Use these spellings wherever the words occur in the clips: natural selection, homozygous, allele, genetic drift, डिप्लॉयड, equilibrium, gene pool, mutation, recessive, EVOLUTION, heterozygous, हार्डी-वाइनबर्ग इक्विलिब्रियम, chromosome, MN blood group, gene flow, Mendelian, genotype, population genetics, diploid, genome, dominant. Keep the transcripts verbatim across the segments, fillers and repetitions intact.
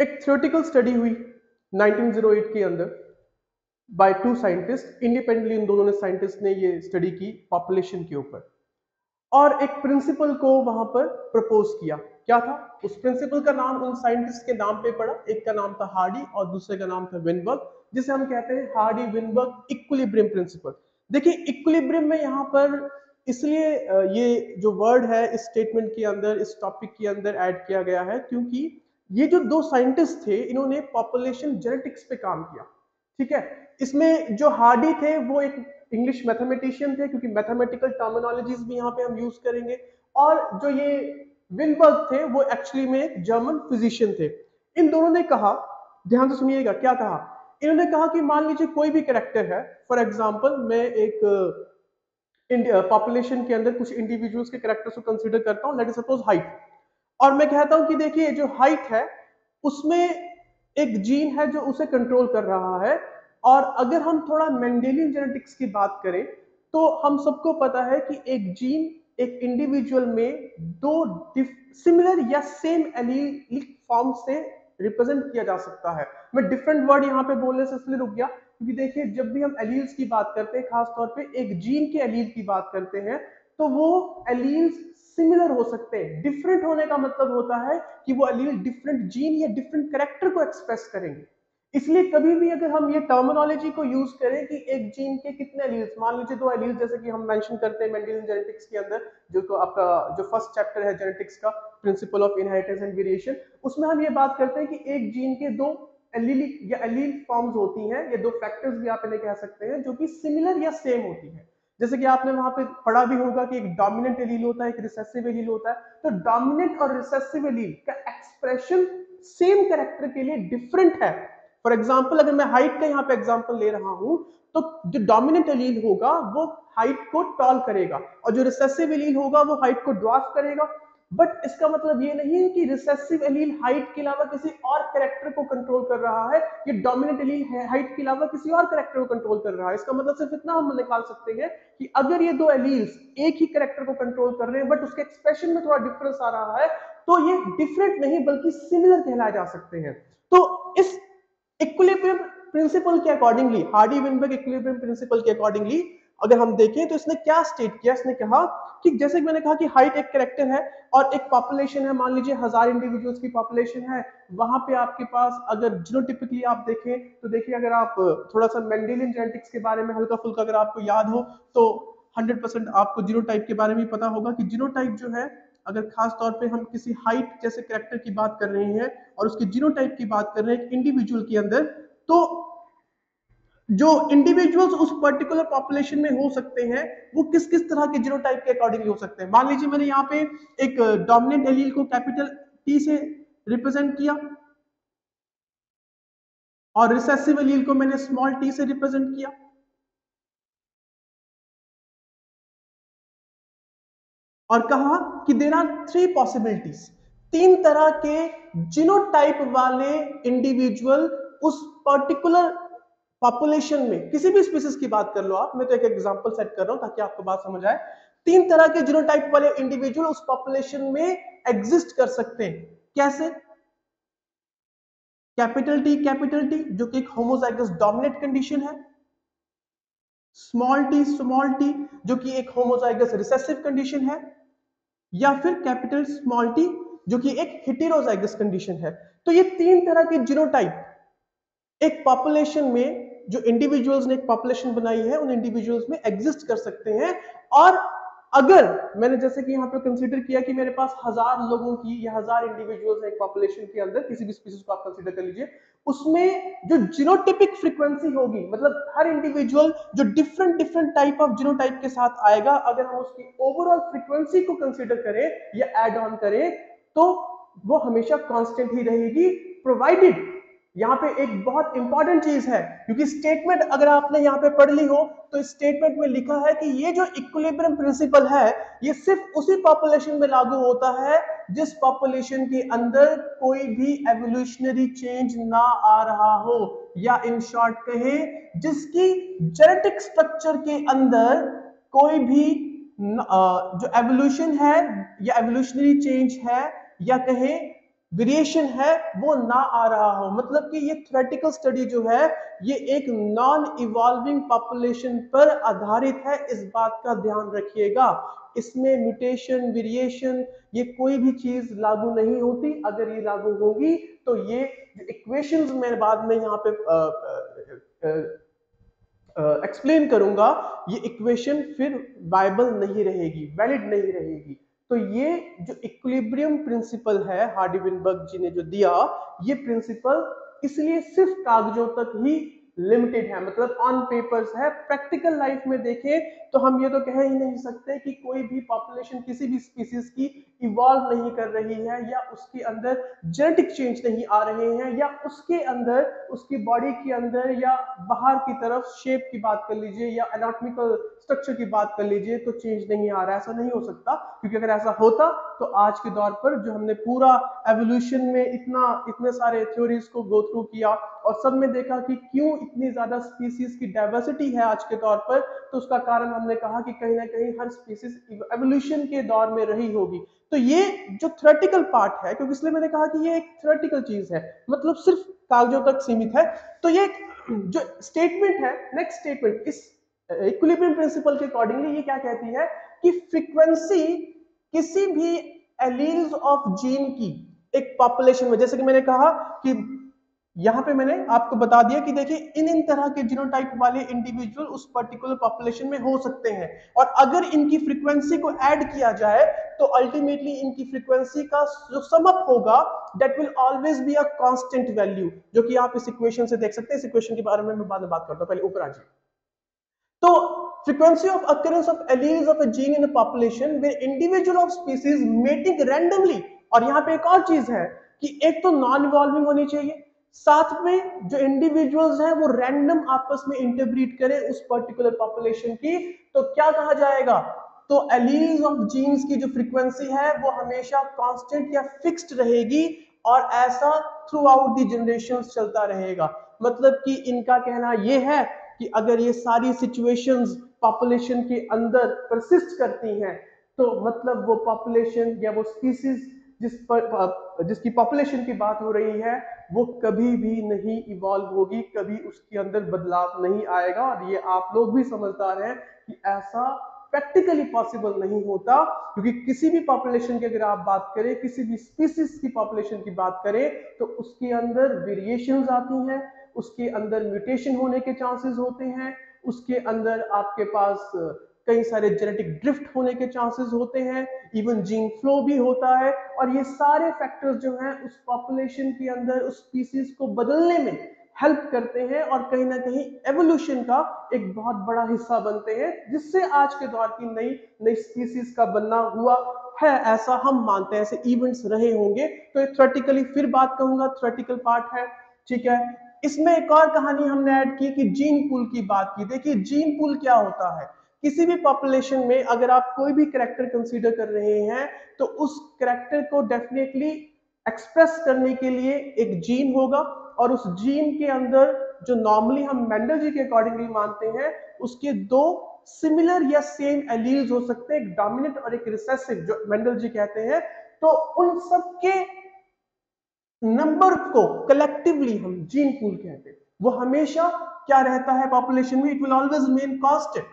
एक theoretical study हुई nineteen oh eight के अंदर बाय टू साइंटिस्ट, इंडिपेंडेंटली इन दोनों ने साइंटिस्ट ने ये स्टडी की पॉपुलेशन के ऊपर, और एक प्रिंसिपल को वहां पर प्रपोज किया। क्या था उस प्रिंसिपल का नाम? उन साइंटिस्ट के नाम पे पड़ा, एक का नाम था हार्डी और दूसरे का नाम था विनबर्ग, जिसे हम कहते हैं हार्डी-वाइनबर्ग इक्विलिब्रियम प्रिंसिपल। देखिए इक्विलिब्रियम में यहाँ पर इसलिए ये जो वर्ड है इस स्टेटमेंट के अंदर, इस टॉपिक के अंदर ऐड किया गया है, क्योंकि ये जो दो साइंटिस्ट थे इन्होंने पॉपुलेशन जेनेटिक्स पे काम किया। ठीक है, इसमें जो हार्डी थे वो एक इंग्लिश मैथमेटिशियन थे, क्योंकि मैथमेटिकल टर्मिनोलॉजीज भी यहाँ पे हम यूज करेंगे, और जो ये विनबर्ग थे वो एक्चुअली में एक जर्मन फिजिशियन थे। इन दोनों ने कहा, ध्यान से सुनिएगा क्या कहा इन्होंने, कहा कि मान लीजिए कोई भी कैरेक्टर है, फॉर एग्जाम्पल मैं एक पॉपुलेशन के अंदर कुछ इंडिविजुअल्स के कैरेक्टर्स को कंसिडर करता हूँ, लेट अस सपोज हाइट, और मैं कहता हूं कि देखिए जो हाइट है उसमें एक जीन है जो उसे कंट्रोल कर रहा है, और अगर हम थोड़ा मेंडेलियन जेनेटिक्स की बात करें तो हम सबको पता है कि एक जीन एक इंडिविजुअल में दो सिमिलर या सेम एलीलिक फॉर्म से रिप्रेजेंट किया जा सकता है। मैं डिफरेंट वर्ड यहाँ पे बोलने से इसलिए रुक गया क्योंकि देखिए जब भी हम एलील्स की बात करते हैं, खासतौर पर एक जीन के एलील की बात करते हैं, तो वो एलील्स सिमिलर हो सकते हैं। डिफरेंट होने का मतलब होता है कि वो एलील डिफरेंट जीन या डिफरेंट कैरेक्टर को एक्सप्रेस करेंगे। इसलिए कभी भी अगर हम ये टर्मिनोलॉजी को यूज करें कि एक जीन के कितने एलील्स, मान लीजिए दो एलील्स, जैसे कि हम मेंशन करते हैं मेंडेलियन जेनेटिक्स के अंदर, जो आपका जो फर्स्ट चैप्टर है जेनेटिक्स का, principle of inheritance and variation, उसमें हम ये बात करते हैं कि एक जीन के दो एलीलिक या एलील फॉर्म्स होती हैं, या दो फैक्टर्स भी आप इन्हें कह सकते हैं, जो कि सिमिलर या सेम होती है। जैसे कि आपने वहां पे पढ़ा भी होगा कि एक डोमिनेंट एलील होता है, एक रिसेसिव एलील होता है, तो डोमिनेंट और रिसेसिव एलील का एक्सप्रेशन सेम कैरेक्टर के लिए डिफरेंट है। फॉर एग्जांपल अगर मैं हाइट का यहाँ पे एग्जांपल ले रहा हूँ, तो जो डोमिनेंट एलील होगा वो हाइट को टॉल करेगा, और जो रिसेसिव एलील होगा वो हाइट को ड्वार्फ करेगा। बट इसका मतलब ये नहीं है कि रिसेसिव एलील हाइट के अलावा किसी और कैरेक्टर को कंट्रोल कर रहा है, ये डोमिनेंट एलील हाइट के अलावा किसी और कैरेक्टर को कंट्रोल कर रहा है। इसका मतलब सिर्फ इतना हम निकाल सकते हैं कि अगर ये दो एलील्स एक ही कैरेक्टर को कंट्रोल कर रहे हैं बट उसके एक्सप्रेशन में थोड़ा डिफरेंस आ रहा है, तो ये डिफरेंट नहीं बल्कि सिमिलर कहलाए जा सकते हैं। तो इस इक्विलिब्रियम प्रिंसिपल के अकॉर्डिंगली, हार्डी-वाइनबर्ग इक्विलिब्रियम प्रिंसिपल के अकॉर्डिंगली अगर हम देखें तो इसने क्या स्टेट किया, इसने कहा कि जैसे मैंने कहा कि हाइट एक कैरेक्टर है और एक पॉपुलेशन है, मान लीजिए हजार इंडिविजुअल्स की पॉपुलेशन है, वहां पे आपके पास अगर जीनोटिपिकली आप देखें तो देखिए, अगर आप थोड़ा सा मेंडेलियन जेनेटिक्स के बारे में हल्का फुल्का अगर आपको याद हो तो हंड्रेड परसेंट आपको जीनोटाइप के बारे में पता होगा कि जीनोटाइप जो है, अगर खास तौर पे हम किसी हाइट जैसे कैरेक्टर की बात कर रहे हैं और उसके जीनोटाइप की बात कर रहे हैं इंडिविजुअल के अंदर, तो जो इंडिविजुअल्स उस पर्टिकुलर पॉपुलेशन में हो सकते हैं वो किस किस तरह के जीनोटाइप के अकॉर्डिंग हो सकते हैं। मान लीजिए मैंने यहाँ पे एक डोमिनेंट एलील को कैपिटल टी से रिप्रेजेंट किया और रिसेसिव एलील को मैंने स्मॉल टी से रिप्रेजेंट किया, और कहा कि देयर आर थ्री पॉसिबिलिटीज, तीन तरह के जीनोटाइप वाले इंडिविजुअल उस पर्टिकुलर पॉपुलेशन में, किसी भी स्पीशीज की बात कर लो आप, मैं तो एक एग्जांपल सेट कर रहा हूं ताकि आपको बात समझ आए, तीन तरह के जीनोटाइप वाले इंडिविजुअल उस पॉपुलेशन में एग्जिस्ट कर सकते हैं। कैसे? कैपिटल टी कैपिटल टी जो कि एक होमोजाइगस डोमिनेंट कंडीशन है, स्मॉल टी स्मॉल टी जो कि एक होमोजाइगस रिसेसिव कंडीशन है, या फिर कैपिटल स्मॉल टी जो कि एक हेटेरोजाइगस कंडीशन है। तो ये तीन तरह के जीनोटाइप एक पॉपुलेशन में, जो इंडिविजुअल्स ने एक पॉपुलेशन बनाई है उन इंडिविजुअल्स में एग्जिस्ट कर सकते हैं। और अगर मैंने जैसे कि यहाँ पे कंसीडर किया कि मेरे पास हजार लोगों की या हजार इंडिविजुअल्स एक पॉपुलेशन के अंदर, किसी भी स्पीशीज को आप कंसीडर कर लीजिए, उसमें जो जीनोटिपिक फ्रीक्वेंसी होगी, मतलब हर इंडिविजुअल जो different different type of genotype के साथ आएगा, अगर हम उसकी ओवरऑल फ्रीक्वेंसी को कंसीडर करें या एड ऑन करें तो वो हमेशा कॉन्स्टेंट ही रहेगी, प्रोवाइडेड, यहाँ पे एक बहुत इंपॉर्टेंट चीज है क्योंकि स्टेटमेंट अगर आपने यहाँ पे पढ़ ली हो तो इस स्टेटमेंट में लिखा है कि ये जो इक्विलिब्रियम प्रिंसिपल है ये सिर्फ उसी पॉपुलेशन में लागू होता है जिस पॉपुलेशन के अंदर कोई भी एवोल्यूशनरी चेंज ना आ रहा हो, या इन शॉर्ट कहें जिसकी जेनेटिक स्ट्रक्चर के अंदर कोई भी न, जो एवोल्यूशन है या एवोल्यूशनरी चेंज है, या कहें वेरिएशन है वो ना आ रहा हो, मतलब कि ये थ्योरेटिकल स्टडी जो है ये एक नॉन इवॉल्विंग पॉपुलेशन पर आधारित है। इस बात का ध्यान रखिएगा, इसमें म्यूटेशन वेरिएशन ये कोई भी चीज लागू नहीं होती। अगर ये लागू होगी तो ये इक्वेशंस मैं बाद में यहाँ पे एक्सप्लेन करूंगा, ये इक्वेशन फिर वायबल नहीं रहेगी, वैलिड नहीं रहेगी। तो ये जो इक्विलिब्रियम प्रिंसिपल है हार्डी-वाइनबर्ग जी ने जो दिया, ये प्रिंसिपल इसलिए सिर्फ कागजों तक ही लिमिटेड है, मतलब ऑन पेपर्स है। प्रैक्टिकल लाइफ में देखें तो हम ये तो कह ही नहीं सकते कि कोई भी पॉपुलेशन किसी भी स्पीसीज की इवॉल्व नहीं कर रही है या उसके अंदर जेनेटिक चेंज नहीं आ रहे हैं या उसके अंदर उसकी बॉडी के अंदर या बाहर की तरफ शेप की बात कर लीजिए या एनाटॉमिकल स्ट्रक्चर की बात कर लीजिए तो चेंज नहीं आ रहा है। ऐसा नहीं हो सकता, क्योंकि अगर ऐसा होता तो आज के दौर पर जो हमने पूरा एवोल्यूशन में इतना इतने सारे थ्योरीज को गो थ्रू किया और सब में देखा कि क्यों इतनी ज्यादा स्पीसीज की डाइवर्सिटी है आज के दौर पर, तो उसका कारण हमने कहा कि कहीं ना कहीं हर स्पीसीज एवोल्यूशन के दौर में रही होगी। तो ये जो थ्योरेटिकल पार्ट है, क्योंकि इसलिए मैंने कहा कि ये एक थ्योरेटिकल चीज है, मतलब सिर्फ कागजों तक सीमित है। तो ये जो स्टेटमेंट है, नेक्स्ट स्टेटमेंट इस इक्विलिब्रियम प्रिंसिपल के अकॉर्डिंगली ये क्या कहती है कि फ्रीक्वेंसी किसी भी एलील्स ऑफ जीन की एक पॉपुलेशन में, जैसे कि मैंने कहा कि यहाँ पे मैंने आपको बता दिया कि देखिए इन इन तरह के जीनोटाइप वाले इंडिविजुअल उस पर्टिकुलर पॉपुलेशन में हो सकते हैं और अगर इनकी फ्रीक्वेंसी को ऐड किया जाए तो अल्टीमेटली इनकी फ्रीक्वेंसी का जो सम अप होगा that will always be a constant value, जो कि आप इस इक्वेशन से देख सकते हैं। इस इक्वेशन के बारे में मैं बाद में बात करता हूँ, पहले ऊपर आ जाइए। तो frequency of occurrence of alleles of a gene in a population where individual of species mating randomly, और यहाँ पे एक और चीज है कि एक तो नॉन इवॉल्विंग होनी चाहिए, साथ में जो इंडिविजुअल्स हैं वो रैंडम आपस में इंटरब्रीड करें उस पर्टिकुलर पॉपुलेशन की, तो क्या कहा जाएगा, तो एलील्स ऑफ जीन्स की जो फ्रीक्वेंसी है वो हमेशा कांस्टेंट या फिक्स्ड रहेगी और ऐसा थ्रू आउट द जनरेशंस चलता रहेगा। मतलब कि इनका कहना ये है कि अगर ये सारी सिचुएशंस पॉपुलेशन के अंदर परसिस्ट करती हैं तो मतलब वो पॉपुलेशन या वो स्पीसीज जिस पर जिसकी पॉपुलेशन की बात हो रही है वो कभी भी नहीं इवॉल्व होगी, कभी उसके अंदर बदलाव नहीं आएगा। और ये आप लोग भी समझदार हैं कि ऐसा प्रैक्टिकली पॉसिबल नहीं होता, क्योंकि किसी भी पॉपुलेशन की अगर आप बात करें, किसी भी स्पीसीज की पॉपुलेशन की बात करें तो उसके अंदर वेरिएशंस आती हैं, उसके अंदर म्यूटेशन होने के चांसेस होते हैं, उसके अंदर आपके पास कई सारे जेनेटिक ड्रिफ्ट होने के चांसेस होते हैं, इवन जीन फ्लो भी होता है। और ये सारे फैक्टर्स जो हैं उस पॉपुलेशन के अंदर उस स्पीसीज को बदलने में हेल्प करते हैं और कहीं ना कहीं एवोल्यूशन का एक बहुत बड़ा हिस्सा बनते हैं, जिससे आज के दौर की नई नई स्पीसीज का बनना हुआ है, ऐसा हम मानते हैं। ऐसे इवेंट्स रहे होंगे। तो ये थ्योरेटिकली फिर बात कहूँगा, थ्योरेटिकल पार्ट है, ठीक है। इसमें एक और कहानी हमने ऐड की कि जीन पूल की बात की। देखिए जीन पूल क्या होता है, किसी भी पॉपुलेशन में अगर आप कोई भी करैक्टर कंसीडर कर रहे हैं तो उस करैक्टर को डेफिनेटली एक्सप्रेस करने के लिए एक जीन होगा और उस जीन के अंदर जो नॉर्मली हम मेंडल जी के अकॉर्डिंगली मानते हैं उसके दो सिमिलर या सेम एलील्स हो सकते हैं, एक डोमिनेंट और एक रिसेसिव जो मेंडल जी कहते हैं। तो उन सबके नंबर को कलेक्टिवली हम जीन पूल कहते हैं। वो हमेशा क्या रहता है पॉपुलेशन में, it will always remain constant.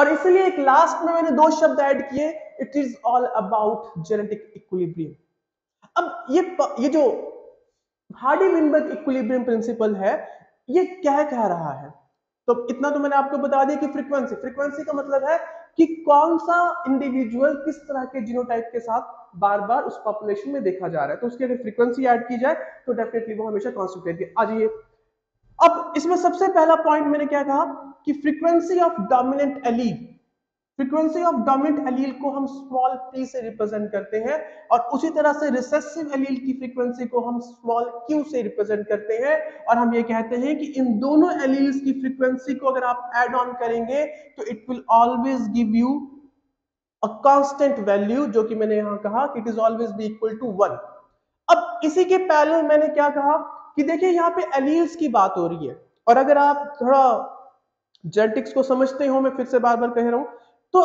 और इसलिए एक लास्ट में मैंने दो शब्द ऐड किए, it is all about genetic equilibrium. अब ये ये जो हार्डी-वाइनबर्ग इक्विलिब्रियम प्रिंसिपल है ये क्या कह रहा है, तो इतना तो मैंने आपको बता दिया कि फ्रीक्वेंसी फ्रीक्वेंसी का मतलब है कि कौन सा इंडिविजुअल किस तरह के जीनोटाइप के साथ बार बार उस पॉपुलेशन में देखा जा रहा है, तो उसकी अगर फ्रीक्वेंसी ऐड की जाए तो डेफिनेटली वो हमेशा कांस्टेंट रहती है। आ जाइए, अब इसमें सबसे पहला पॉइंट मैंने क्या कहा कि frequency of dominant allele, frequency of dominant allele को हम स्मॉल p से रिप्रेजेंट करते हैं और उसी तरह से रिसेसिव एलील की फ्रीक्वेंसी को हम स्मॉल q से रिप्रेजेंट करते हैं। और हम ये कहते हैं कि इन दोनों एलील्स की फ्रीक्वेंसी को अगर आप एड ऑन करेंगे तो it will always give you a constant value, जो कि मैंने यहाँ कहा कि it is always be equal to one. अब इसी के पैरेलल मैंने क्या कहा कि देखिए यहाँ पे एलील्स की बात हो रही है और अगर आप थोड़ा जेनेटिक्स को समझते हो, मैं फिर से बार बार कह रहा हूं, तो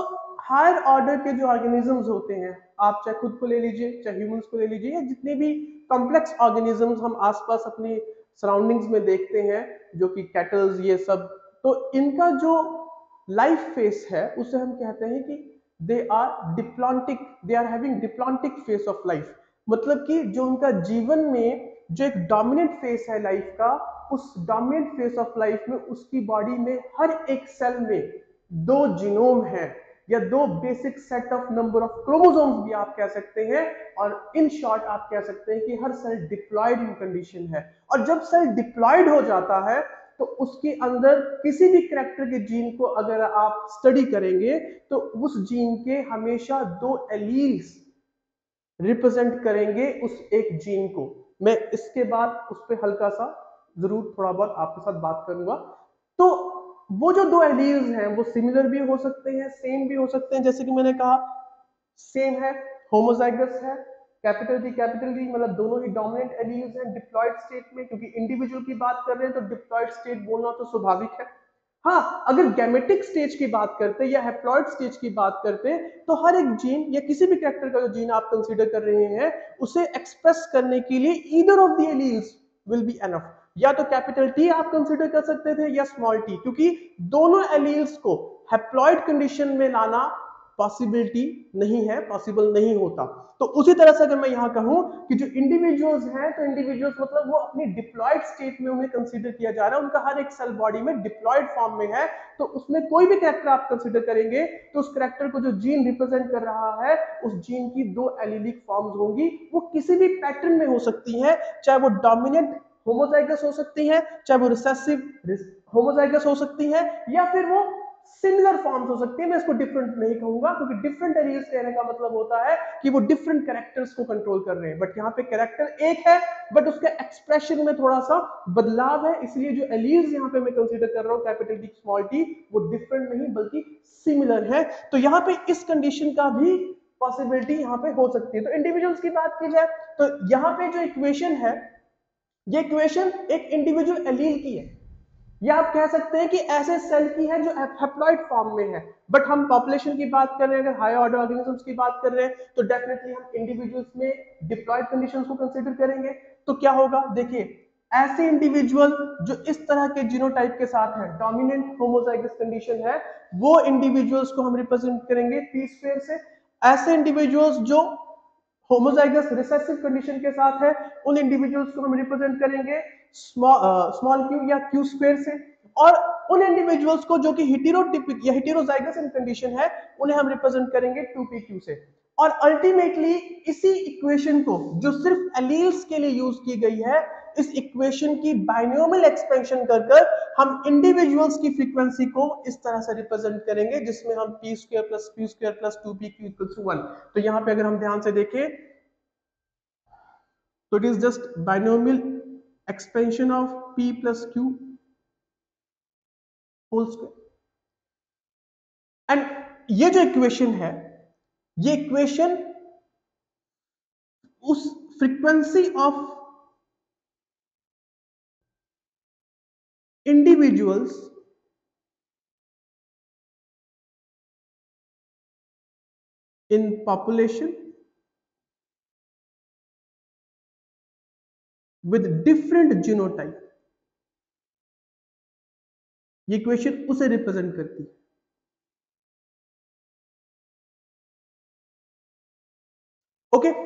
हायर ऑर्डर के जो ऑर्गेनिजम्स होते हैं आप चाहे खुद को ले लीजिए, चाहे ह्यूमंस को ले लीजिए, या जितने भी कॉम्प्लेक्स ऑर्गेनिजम्स हम आसपास अपनी सराउंडिंग्स में देखते हैं, जो कि कैटल्स ये सब, तो इनका जो लाइफ फेस है उसे हम कहते हैं कि they are diplontic, they are having diplontic phase of life. मतलब कि जो उनका जीवन में जो एक डोमिनेंट फेस है लाइफ का, उस डोमिनेंट फेस ऑफ लाइफ में उसकी बॉडी में हर एक सेल में दो जीनोम है या दो basic set of number of chromosomes भी आप कह सकते हैं, और इन शॉर्ट आप कह सकते हैं कि हर सेल डिप्लॉयड इन कंडीशन है। और जब सेल डिप्लॉयड हो जाता है तो उसके अंदर किसी भी करैक्टर के जीन को अगर आप स्टडी करेंगे तो उस जीन के हमेशा दो एलील्स रिप्रेजेंट करेंगे उस एक जीन को। मैं इसके बाद उस पर हल्का सा जरूर थोड़ा बहुत आपके साथ बात करूंगा। तो वो जो दो एलील्स हैं वो सिमिलर भी हो सकते हैं, सेम भी हो सकते हैं। जैसे कि मैंने कहा सेम है, होमोजाइगस है, कैपिटल डी कैपिटल डी मतलब दोनों ही डोमिनेंट एलील्स हैं डिप्लॉयड स्टेट में, क्योंकि इंडिविजुअल की बात कर रहे हैं तो डिप्लॉयड स्टेट बोलना तो स्वाभाविक है। हाँ, अगर गैमेटिक स्टेज की बात करते या हैप्लॉयड स्टेज की बात करते तो हर एक जीन या किसी भी कैरेक्टर का जो जीन आप कंसीडर कर रहे हैं उसे एक्सप्रेस करने के लिए either of the alleles will be enough. या तो कैपिटल टी आप कंसीडर कर सकते थे या स्मॉल टी, क्योंकि दोनों एलील्स को हैप्लॉयड कंडीशन में लाना पॉसिबिलिटी नहीं है, पॉसिबल नहीं होता। तो उसी तरह से अगर मैं यहाँ कहूँ कि जो इंडिविजुअल्स हैं तो इंडिविजुअल्स मतलब वो अपनी डिप्लॉयड स्टेट में उन्हें कंसीडर किया जा रहा है, उनका हर एक सेल बॉडी में डिप्लॉयड फॉर्म में है, तो उसमें कोई भी कैरेक्टर आप कंसीडर करेंगे तो उस कैरेक्टर को जो जीन रिप्रेजेंट कर रहा है उस जीन की दो एलीलिक फॉर्म्स होंगी। वो किसी भी पैटर्न में हो सकती है, चाहे वो डोमिनेंट होमोजाइगस हो सकती है, चाहे वो रिसेसिव होमोजाइगस हो सकती है, या फिर वो सिमिलर फॉर्म्स हो सकती है। मैं इसको डिफरेंट नहीं कहूंगा क्योंकि डिफरेंट एलील्स कहने का मतलब होता है कि वो डिफरेंट कैरेक्टर्स को कंट्रोल कर रहे हैं, बट यहाँ पे कैरेक्टर एक है बट उसके एक्सप्रेशन में थोड़ा सा बदलाव है, इसलिए जो एलील्स यहाँ पे मैं कंसीडर कर रहा हूँ कैपिटल टी स्मॉल टी वो डिफरेंट नहीं बल्कि सिमिलर है। तो यहाँ पे इस कंडीशन का भी पॉसिबिलिटी यहाँ पे हो सकती है। तो इंडिविजुअल्स की बात की जाए तो यहाँ पे जो इक्वेशन है, ये इक्वेशन एक इंडिविजुअल एलील की है, या आप कह सकते हैं कि ऐसे सेल की है जो हैप्लॉइड फॉर्म में है। बट हम पॉपुलेशन की बात कर रहे हैं, अगर हाई ऑर्डर ऑर्गेनिजम्स की बात कर रहे हैं तो डेफिनेटली हम इंडिविजुअल्स में डिप्लॉयड कंडीशंस को कंसीडर करेंगे। तो क्या होगा, देखिए ऐसे इंडिविजुअल जो इस तरह के जीनोटाइप के साथ है, डोमिनेंट होमोजाइगस कंडीशन है, वो इंडिविजुअल्स को हम रिप्रेजेंट करेंगे तीस पेयर से। ऐसे इंडिविजुअल्स जो होमोजाइगस रिसेसिव कंडीशन के साथ है उन इंडिविजुअल्स को हम रिप्रेजेंट करेंगे स्मॉल क्यू या क्यू स्क्वायर से, और उन इंडिविजुअल्स को जो कि हेटेरोटिपिक या हेटेरोजाइगस इन कंडीशन है उन्हें हम रिप्रेजेंट करेंगे टू पी क्यू से। और अल्टीमेटली इसी इक्वेशन को जो सिर्फ एलील्स के लिए यूज की गई है, इस इक्वेशन की बाइनोमियल एक्सपेंशन कर कर हम इंडिविजुअल्स की फ्रीक्वेंसी को इस तरह से रिप्रेजेंट करेंगे जिसमें हम P square plus Q square plus two P Q equals to one. तो यहाँ पे अगर हम ध्यान से देखें तो it is just binomial expansion of P plus Q whole square. And ये जो इक्वेशन है, ये इक्वेशन उस frequency of individuals in population with different genotype, ये इक्वेशन उसे रिप्रेजेंट करती है। Okay okay?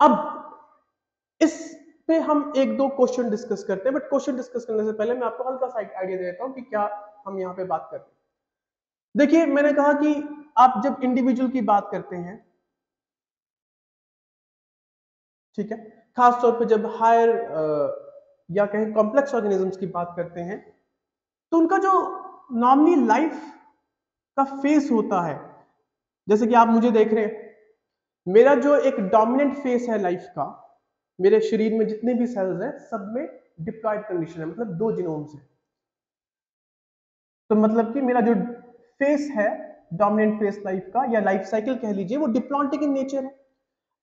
अब इस पे हम एक दो क्वेश्चन डिस्कस करते हैं, बट क्वेश्चन डिस्कस करने से पहले मैं आपको हल्का सा आइडिया देता हूं कि क्या हम यहाँ पे बात करते हैं। देखिए मैंने कहा कि आप जब इंडिविजुअल की बात करते हैं, ठीक है, खासतौर पे जब हायर या कहीं कॉम्प्लेक्स ऑर्गेनिजम्स की बात करते हैं तो उनका जो नॉर्मली लाइफ का फेस होता है, जैसे कि आप मुझे देख रहे हैं, मेरा जो एक डोमिनेंट फेस है लाइफ का, मेरे शरीर में जितने भी सेल्स हैं सब में डिप्लॉयड कंडीशन है, मतलब दो जीनोम्स हैं। तो मतलब कि मेरा जो फेस है डोमिनेंट फेस लाइफ का या लाइफ साइकिल कह लीजिए, वो डिप्लॉन्टिक इन नेचर है।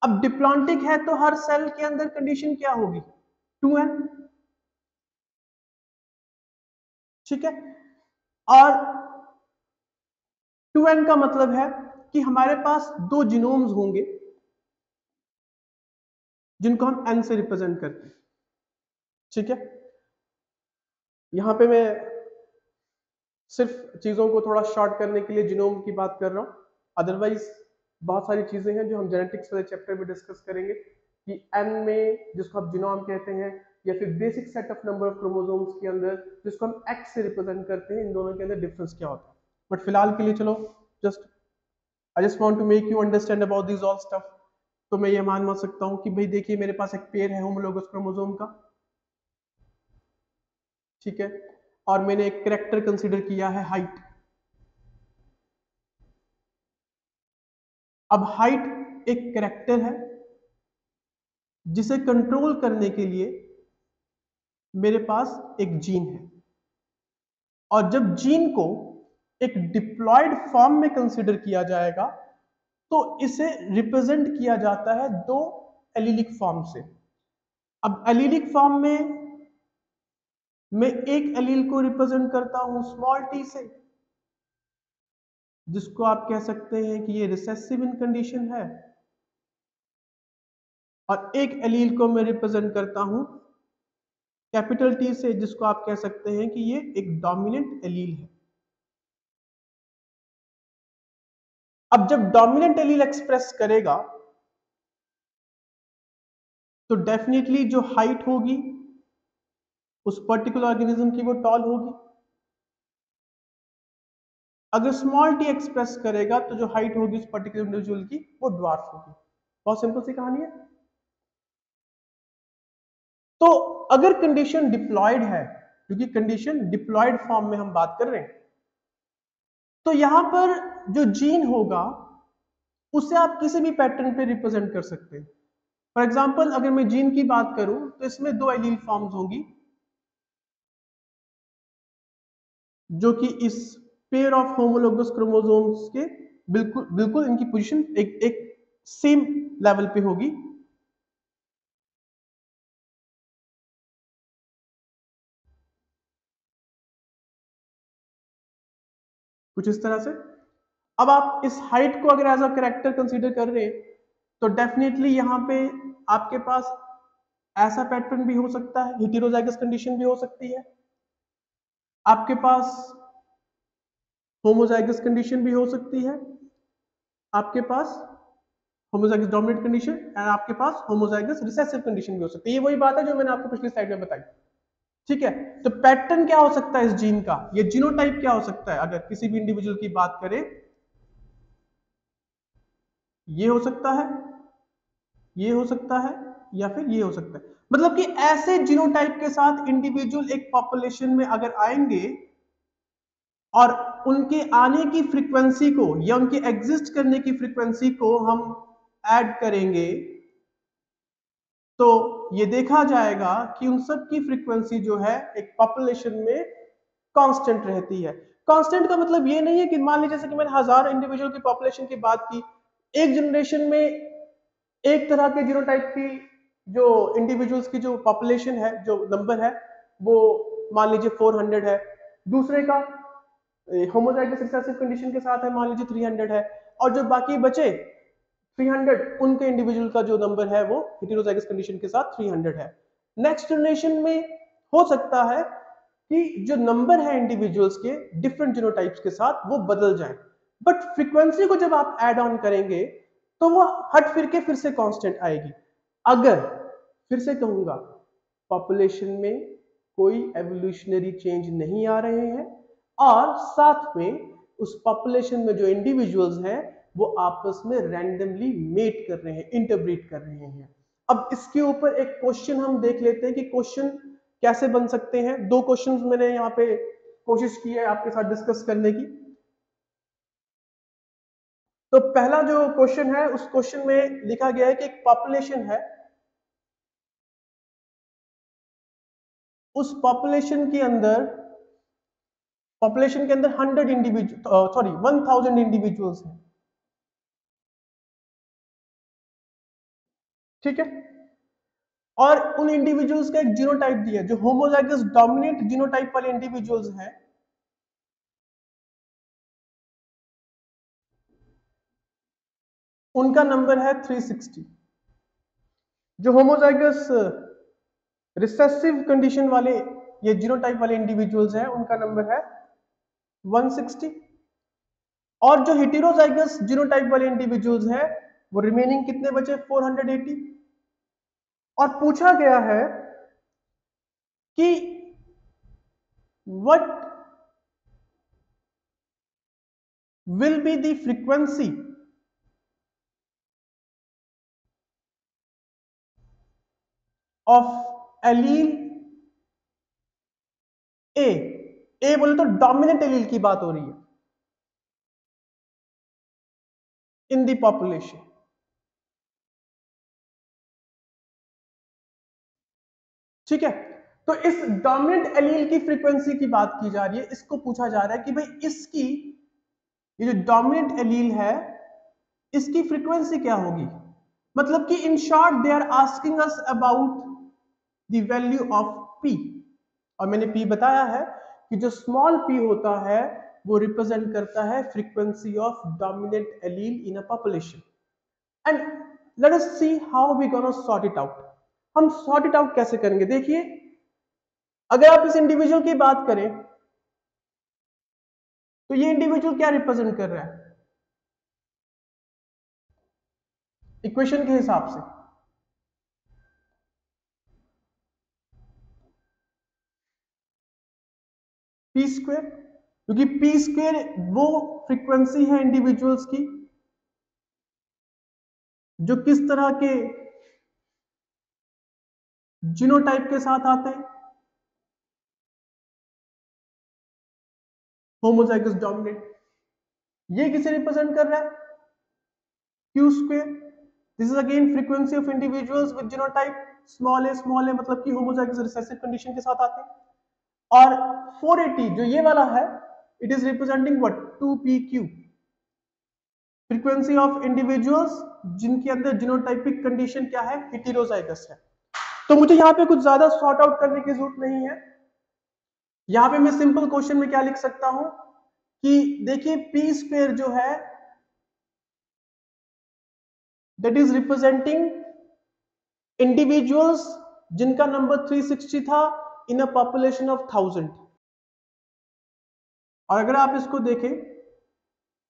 अब डिप्लॉन्टिक है तो हर सेल के अंदर कंडीशन क्या होगी, टू है, ठीक है। और टू एन का मतलब है कि हमारे पास दो जीनोम्स होंगे जिनको हम एन से रिप्रेजेंट करते हैं। ठीक है, यहां पे मैं सिर्फ चीजों को थोड़ा शॉर्ट करने के लिए जीनोम की बात कर रहा हूं, अदरवाइज बहुत सारी चीजें हैं जो हम जेनेटिक्स वाले चैप्टर में डिस्कस करेंगे कि एन में जिसको आप जीनोम कहते हैं या फिर basic set of number of chromosomes के अंदर जिसको हम एक्स से रिप्रेजेंट करते हैं, इन दोनों के अंदर डिफरेंस क्या होता है। बट फिलहाल के लिए चलो just I just want to make you understand about this all stuff. तो मैं ये मान मान सकता हूं कि भाई देखिए मेरे पास एक पेयर है होमोलोगस क्रोमोसोम का, ठीक है, और मैंने एक कैरेक्टर कंसीडर किया है हाइट। अब हाइट एक कैरेक्टर है जिसे कंट्रोल करने के लिए मेरे पास एक जीन है, और जब जीन को एक डिप्लॉयड फॉर्म में कंसीडर किया जाएगा तो इसे रिप्रेजेंट किया जाता है दो एलिलिक फॉर्म से। अब एलिलिक फॉर्म में मैं एक एलील को रिप्रेजेंट करता हूं स्मॉल टी से, जिसको आप कह सकते हैं कि ये रिसेसिव इन कंडीशन है, और एक एलील को मैं रिप्रेजेंट करता हूं कैपिटल टी से, जिसको आप कह सकते हैं कि ये एक डोमिनेंट एलील है। अब जब डोमिनेंट एलील एक्सप्रेस करेगा तो डेफिनेटली जो हाइट होगी उस पर्टिकुलर ऑर्गेनिज्म की वो टॉल होगी। अगर स्मॉल टी एक्सप्रेस करेगा तो जो हाइट होगी उस पर्टिकुलर इंडिविजुअल की वो ड्वार्फ होगी। बहुत सिंपल सी कहानी है। तो अगर कंडीशन डिप्लॉयड है, क्योंकि कंडीशन डिप्लॉयड फॉर्म में हम बात कर रहे हैं, तो यहां पर जो जीन होगा उसे आप किसी भी पैटर्न पे रिप्रेजेंट कर सकते हैं। फॉर एग्जाम्पल अगर मैं जीन की बात करूं तो इसमें दो एलील फॉर्म्स होंगी जो कि इस पेयर ऑफ होमोलोगस क्रोमोसोम्स के बिल्कुल बिल्कुल इनकी पोजीशन एक एक सेम लेवल पे होगी। कुछ इस तरह से। अब आप इस हाइट को अगर एज अ कैरेक्टर कंसीडर कर रहे हैं तो डेफिनेटली यहाँ पे आपके पास ऐसा पैटर्न भी हो सकता है, हेटेरोजाइगस कंडीशन भी हो सकती है, आपके पास होमोजाइगस कंडीशन भी हो सकती है, आपके पास होमोजाइगस डोमिनेंट कंडीशन एंड आपके पास होमोजाइगस रिसेसिव कंडीशन भी हो सकती है। ये वही बात है जो मैंने आपको पिछली स्लाइड में बताई। ठीक है, तो पैटर्न क्या हो सकता है इस जीन का, ये जीनोटाइप क्या हो सकता है। अगर किसी भी इंडिविजुअल की बात करें ये हो सकता है, ये हो सकता है, या फिर ये हो सकता है। मतलब कि ऐसे जीनोटाइप के साथ इंडिविजुअल एक पॉपुलेशन में अगर आएंगे और उनके आने की फ्रीक्वेंसी को या उनके एग्जिस्ट करने की फ्रीक्वेंसी को हम ऐड करेंगे तो ये देखा जाएगा कि उन सब की फ्रीक्वेंसी जो है एक पॉपुलेशन में कांस्टेंट रहती है। कांस्टेंट का मतलब ये नहीं है कि मान लीजिए जैसे कि मैंने हजार इंडिविजुअल की पॉपुलेशन की बात की, एक जनरेशन में एक तरह के जीनोटाइप की जो इंडिविजुअल्स की जो पॉपुलेशन है जो नंबर है वो मान लीजिए चार सौ है, दूसरे का होमोजाइगस रिसेसिव कंडीशन के साथ है मान लीजिए तीन सौ है, और जो बाकी बचे तीन सौ उनके इंडिविजुअल का जो नंबर है वो हेटेरोजाइगस कंडीशन के साथ तीन सौ है। नेक्स्ट जनरेशन में हो सकता है कि जो नंबर है इंडिविजुअल्स के डिफरेंट जीनोटाइप्स के साथ वो बदल जाए, बट फ्रीक्वेंसी को जब आप ऐड ऑन करेंगे तो वो हट फिर के फिर से कांस्टेंट आएगी। अगर फिर से कहूंगा पॉपुलेशन में कोई एवोल्यूशनरी चेंज नहीं आ रहे हैं और साथ में उस पॉपुलेशन में जो इंडिविजुअल्स हैं वो आपस में रैंडमली मेट कर रहे हैं, इंटरब्रीड कर रहे हैं। अब इसके ऊपर एक क्वेश्चन हम देख लेते हैं कि क्वेश्चन कैसे बन सकते हैं। दो क्वेश्चन मैंने यहाँ पे कोशिश की है आपके साथ डिस्कस करने की। तो पहला जो क्वेश्चन है उस क्वेश्चन में लिखा गया है कि एक पॉपुलेशन है, उस पॉपुलेशन के अंदर पॉपुलेशन के अंदर hundred individual sorry one thousand individuals हैं। ठीक है, और उन इंडिविजुअल्स का एक जीनोटाइप दिया जो होमोजाइगस डोमिनेंट जीनोटाइप वाले इंडिविजुअल्स हैं उनका नंबर है तीन सौ साठ। जो होमोजाइगस रिसेसिव कंडीशन वाले ये जीनोटाइप वाले इंडिविजुअल्स हैं उनका नंबर है एक सौ साठ, और जो हेटेरोजाइगस जीनोटाइप वाले इंडिविजुअल्स हैं वो रिमेनिंग कितने बचे चार सौ अस्सी। और पूछा गया है कि what will be the frequency of allele A A बोले तो डोमिनेंट एलील की बात हो रही है इन द पॉपुलेशन। ठीक है, तो इस डोमिनेंट एलील की फ्रीक्वेंसी की बात की जा रही है, इसको पूछा जा रहा है कि भाई इसकी ये जो डोमिनेंट एलील है इसकी फ्रीक्वेंसी क्या होगी। मतलब कि in short they are asking us about the value of p, और मैंने पी बताया है कि जो स्मॉल पी होता है वो रिप्रेजेंट करता है frequency of dominant allele in a population. And let us see how we gonna sort it out. हम सॉर्ट इट आउट कैसे करेंगे? देखिए, अगर आप इस इंडिविजुअल की बात करें तो ये इंडिविजुअल क्या रिप्रेजेंट कर रहा है इक्वेशन के हिसाब से? पी स्क्वेयर, क्योंकि पी स्क्वेयर वो फ्रीक्वेंसी है इंडिविजुअल्स की जो किस तरह के जीनोटाइप के साथ आते हैं, होमोजाइगस डोमिनेंट। ये किसे रिप्रेजेंट कर रहा है? Q square. This is again frequency of individuals with genotype small a small a, मतलब कि होमोजाइगस रिसेसिव कंडीशन के साथ आते हैं। और चार सौ अस्सी जो ये वाला है it is representing what? Two P q, frequency of individuals जिनके अंदर जीनोटाइपिक कंडीशन क्या है? हेटेरोजाइगस है। तो मुझे यहाँ पे कुछ ज्यादा सॉर्ट आउट करने की जरूरत नहीं है। यहाँ पे मैं सिंपल क्वेश्चन में क्या लिख सकता हूं कि देखिए पी स्क्वायर जो है दैट इज रिप्रेजेंटिंग इंडिविजुअल्स जिनका नंबर तीन सौ साठ था in a population of thousand. और अगर आप इसको देखें,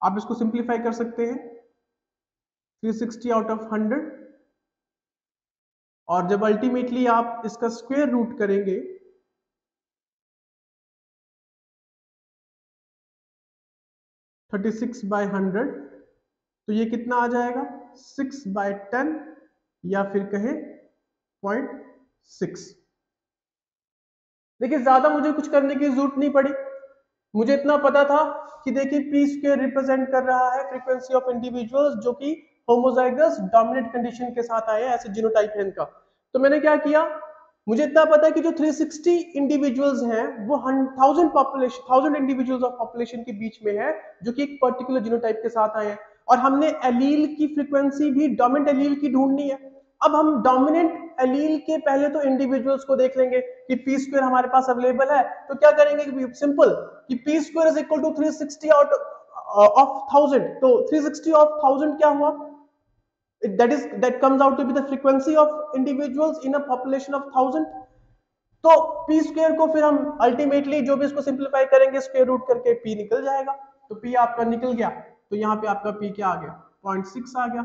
आप इसको सिंप्लीफाई कर सकते हैं तीन सौ साठ आउट ऑफ हंड्रेड, और जब अल्टीमेटली आप इसका स्क्वायर रूट करेंगे छत्तीस बाय हंड्रेड तो ये कितना आ जाएगा? सिक्स बाय टेन या फिर कहे पॉइंट सिक्स। देखिए ज्यादा मुझे कुछ करने की जरूरत नहीं पड़ी, मुझे इतना पता था कि देखिए पी स्क्वायर रिप्रेजेंट कर रहा है फ्रीक्वेंसी ऑफ इंडिविजुअल्स जो कि होमोजाइगस डोमिनेंट कंडीशन के साथ आए, ऐसे जीनोटाइप है इनका। तो मैंने क्या किया, मुझे इतना पता है कि जो तीन सौ साठ इंडिविजुअल्स हैं वो thousand population thousand individuals of population के बीच में है जो कि एक पर्टिकुलर जीनोटाइप के साथ आए हैं, और हमने एलील की फ्रीक्वेंसी भी डोमिनेंट एलील की ढूंढनी है। अब हम डोमिनेंट एलील के पहले तो इंडिविजुअल्स को देख लेंगे कि पी स्क्वायर हमारे पास अवेलेबल है, तो क्या करेंगे सिंपल कि p square is equal to तीन सौ साठ आउट ऑफ थाउजेंड। तो तीन सौ साठ ऑफ थाउजेंड क्या हुआ? that is that comes out to be the frequency of individuals in a population of thousand। तो p square को फिर हम ultimately जो भी इसको simplify करेंगे square root करके p निकल जाएगा। तो p आपका निकल गया, तो यहाँ पे आपका p क्या आ गया? पॉइंट सिक्स आ गया।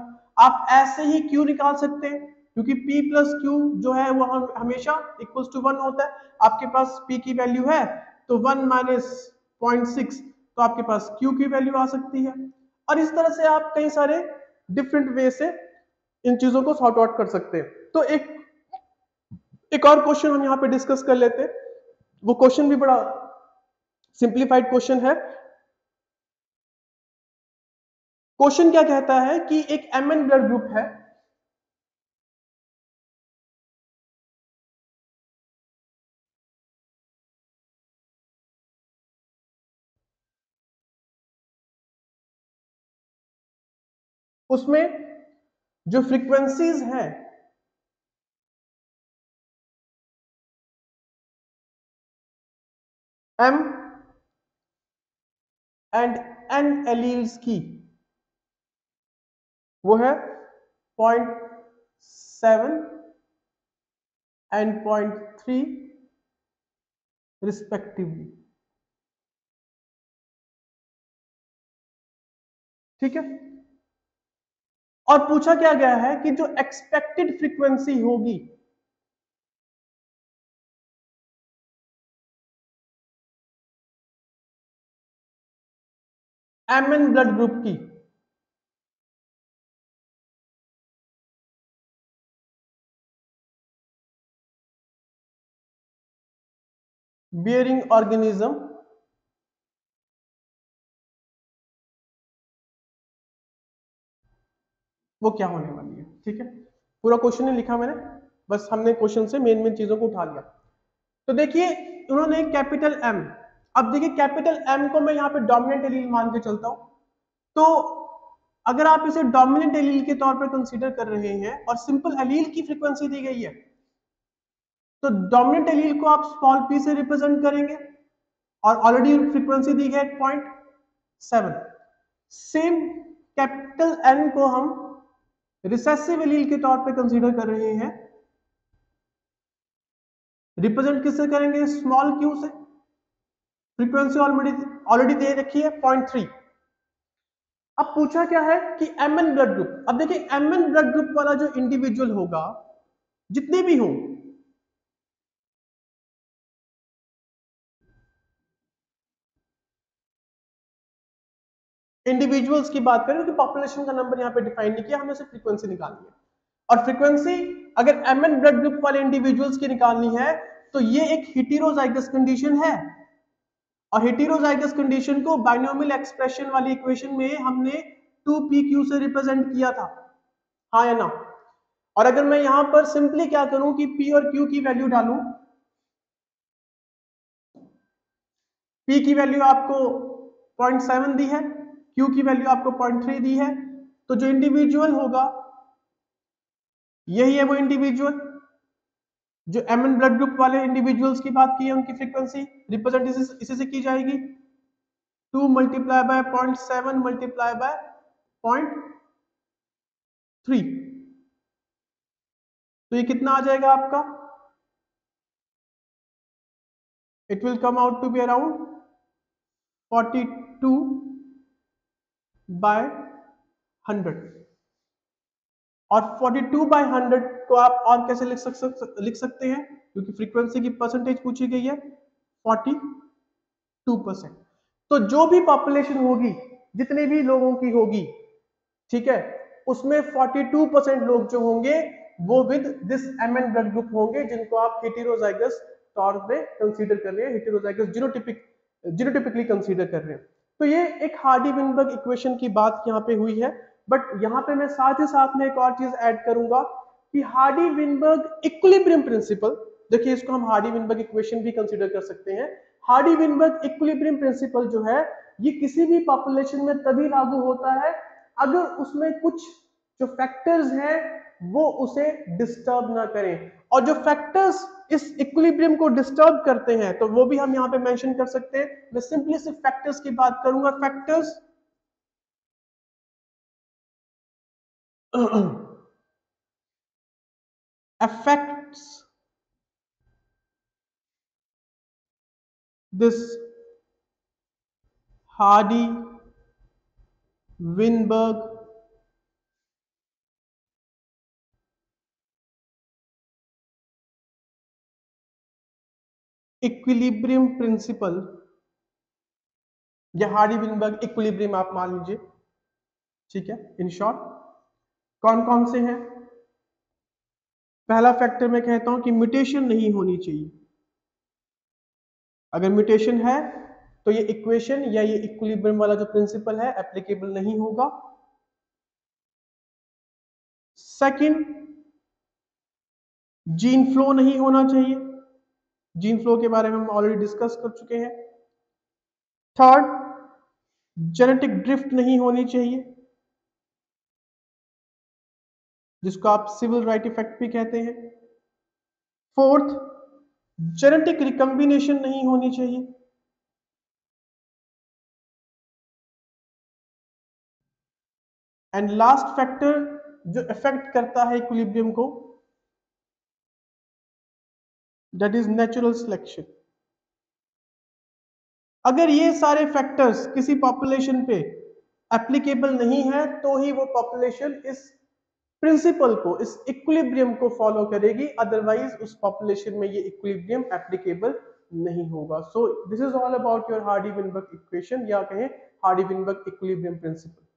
आप ऐसे ही q निकाल सकते हैं क्योंकि p plus q जो है वो हमेशा equals to one होता है। आपके पास p की वैल्यू है तो one minus पॉइंट सिक्स, तो आपके पास q की वैल्यू आ सकती है। और इस तरह से आप कई सारे डिफरेंट वे से इन चीजों को सॉर्ट आउट कर सकते हैं। तो एक एक और क्वेश्चन हम यहाँ पे डिस्कस कर लेते हैं, वो क्वेश्चन भी बड़ा सिंप्लीफाइड क्वेश्चन है। क्वेश्चन क्या कहता है कि एक एमएन ब्लड ग्रुप है, उसमें जो फ्रीक्वेंसीज हैं एम एंड एन एलील्स की वो है point seven and point three respectively. ठीक है, और पूछा क्या गया है कि जो एक्सपेक्टेड फ्रीक्वेंसी होगी एम एन ब्लड ग्रुप की, बियरिंग ऑर्गेनिज्म वो क्या होने वाली है। ठीक है, पूरा क्वेश्चन नहीं लिखा मैंने, बस हमने क्वेश्चन से मेन मेन चीजों को उठा लिया। तो देखिए उन्होंने कैपिटल एम, अब देखिए कैपिटल एम को मैं यहाँ पे डोमिनेंट एलील मान के चलता हूं, तो अगर आप इसे डोमिनेंट एलील के तौर पर कंसीडर कर रहे हैं और सिंपल एलील की फ्रीक्वेंसी दी गई है, तो डोमिनेंट एलील को आप स्मॉल पी से रिप्रेजेंट करेंगे और ऑलरेडी फ्रीक्वेंसी दी गई point seven. Same capital N को हम रिसेसिव एलील के तौर पे कंसीडर कर रहे हैं, रिप्रेजेंट किससे करेंगे, स्मॉल क्यू से, फ्रीक्वेंसी ऑलरेडी ऑलरेडी दे रखी है पॉइंट थ्री। अब पूछा क्या है कि एमएन ब्लड ग्रुप, अब देखिए एमएन ब्लड ग्रुप वाला जो इंडिविजुअल होगा, जितने भी हों, इंडिविजुअल्स की बात करें क्योंकि पॉपुलेशन का नंबर यहाँ पे डिफाइन नहीं किया, हमने सिर्फ फ्रीक्वेंसी निकालनी है। और फ्रीक्वेंसी अगर एमएन ब्लड ग्रुप वाले इंडिविजुअल्स की निकालनी है तो ये एक हेटेरोजाइगस कंडीशन है, और हेटेरोजाइगस कंडीशन को बाइनोमियल एक्सप्रेशन वाली इक्वेशन में हमने टू पी क्यू से रिप्रेजेंट किया था, हाँ या ना। और अगर मैं यहाँ पर सिंपली क्या करूं कि पी और क्यू की वैल्यू डालू, पी की वैल्यू आपको पॉइंट सेवन दी है, Q की वैल्यू आपको पॉइंट थ्री दी है, तो जो इंडिविजुअल होगा यही है वो इंडिविजुअल जो एमएन ब्लड ग्रुप वाले इंडिविजुअल्स की बात की है, उनकी फ्रीक्वेंसी रिप्रेजेंट इसी, इसी से की जाएगी, two multiply by point seven multiply by point three, तो ये कितना आ जाएगा आपका, it will come out to be around forty two by hundred. और फोर्टी टू बाय हंड्रेड को आप और कैसे लिख सकते लिख सकते हैं, क्योंकि फ्रीक्वेंसी की परसेंटेज पूछी गई है फोर्टी टू परसेंट। तो जो भी पॉपुलेशन होगी, जितने भी लोगों की होगी, ठीक है, उसमें फोर्टी टू परसेंट लोग जो होंगे वो with this MN blood group होंगे, जिनको आप हेटेरोजाइगस तौर पे कंसीडर कर रहे हैं, हेटेरोजाइगस जीनोटिपिक जीनोटिपिकली कंसीडर कर रहे हैं। तो ये एक हार्डी-वेनबर्ग इक्वेशन की बात यहाँ पे हुई है, बट यहाँ पे मैं साथ ही साथ में एक और चीज ऐड करूंगा कि हार्डी-वेनबर्ग इक्विलिब्रियम प्रिंसिपल, देखिए इसको हम हार्डी-वेनबर्ग इक्वेशन भी कंसीडर कर सकते हैं। हार्डी-वेनबर्ग इक्विलिब्रियम प्रिंसिपल जो है ये किसी भी पॉपुलेशन में तभी लागू होता है अगर उसमें कुछ जो फैक्टर्स हैं वो उसे डिस्टर्ब ना करें, और जो फैक्टर्स इस इक्विलिब्रियम को डिस्टर्ब करते हैं तो वो भी हम यहाँ पे मेंशन कर सकते हैं। मैं सिंपली सिर्फ फैक्टर्स की बात करूंगा। Factors affects this Hardy Weinberg equilibrium principle या हार्डी-वेनबर्ग इक्विलिब्रियम आप मान लीजिए, ठीक है। इन शॉर्ट कौन कौन से हैं? पहला फैक्टर मैं कहता हूं कि म्यूटेशन नहीं होनी चाहिए। अगर म्यूटेशन है तो ये इक्वेशन या ये इक्विलिब्रियम वाला जो प्रिंसिपल है एप्लीकेबल नहीं होगा। सेकंड, जीन फ्लो नहीं होना चाहिए, जीन फ्लो के बारे में हम ऑलरेडी डिस्कस कर चुके हैं। थर्ड, जेनेटिक ड्रिफ्ट नहीं होनी चाहिए, जिसको आप सिविल राइट इफेक्ट भी कहते हैं। फोर्थ, जेनेटिक रिकॉम्बिनेशन नहीं होनी चाहिए। एंड लास्ट फैक्टर जो इफेक्ट करता है इक्विलिब्रियम को, दैट इज नेचुरल सिलेक्शन। अगर ये सारे फैक्टर्स किसी पॉपुलेशन पे एप्लीकेबल नहीं है तो ही वो पॉपुलेशन इस प्रिंसिपल को, इस इक्विलिब्रियम को फॉलो करेगी, अदरवाइज उस पॉपुलेशन में ये इक्विलिब्रियम एप्लीकेबल नहीं होगा। So this is all about your Hardy Weinberg equation या कहें हार्डी-वेनबर्ग इक्विलिब्रियम प्रिंसिपल।